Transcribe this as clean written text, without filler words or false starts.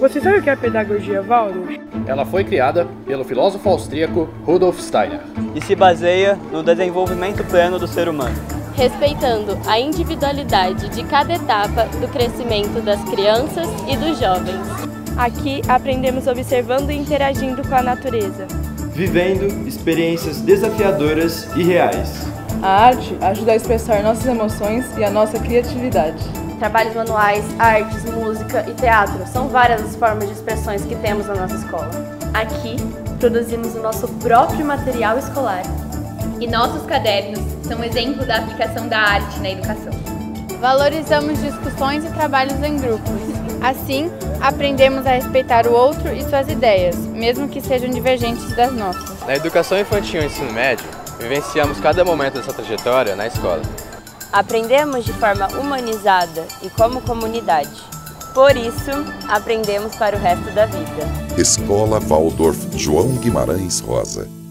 Você sabe o que é a pedagogia Waldorf? Ela foi criada pelo filósofo austríaco Rudolf Steiner e se baseia no desenvolvimento pleno do ser humano, respeitando a individualidade de cada etapa do crescimento das crianças e dos jovens. Aqui aprendemos observando e interagindo com a natureza, vivendo experiências desafiadoras e reais. A arte ajuda a expressar nossas emoções e a nossa criatividade. Trabalhos manuais, artes, música e teatro são várias as formas de expressões que temos na nossa escola. Aqui, produzimos o nosso próprio material escolar. E nossos cadernos são exemplo da aplicação da arte na educação. Valorizamos discussões e trabalhos em grupos. Assim, aprendemos a respeitar o outro e suas ideias, mesmo que sejam divergentes das nossas. Na educação infantil e ensino médio, vivenciamos cada momento dessa trajetória na escola. Aprendemos de forma humanizada e como comunidade. Por isso, aprendemos para o resto da vida. Escola Waldorf João Guimarães Rosa.